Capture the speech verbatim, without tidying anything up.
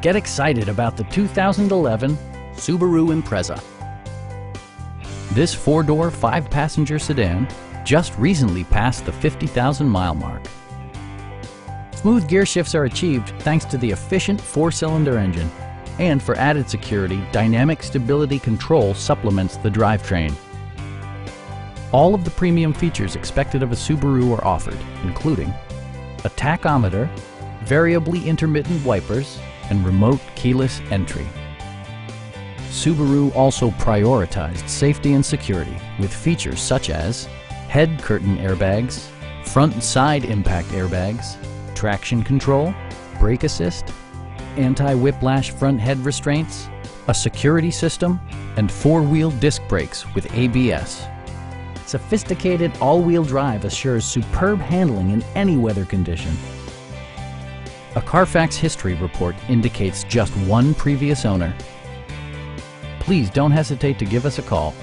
Get excited about the two thousand eleven Subaru Impreza. This four-door, five-passenger sedan just recently passed the fifty thousand mile mark. Smooth gear shifts are achieved thanks to the efficient four-cylinder engine, and for added security, dynamic stability control supplements the drivetrain. All of the premium features expected of a Subaru are offered, including a tachometer, variably intermittent wipers, and remote keyless entry. Subaru also prioritized safety and security with features such as head curtain airbags, front and side impact airbags, traction control, brake assist, anti-whiplash front head restraints, a security system, and four-wheel disc brakes with A B S. Sophisticated all-wheel drive assures superb handling in any weather condition. A Carfax history report indicates just one previous owner. Please don't hesitate to give us a call.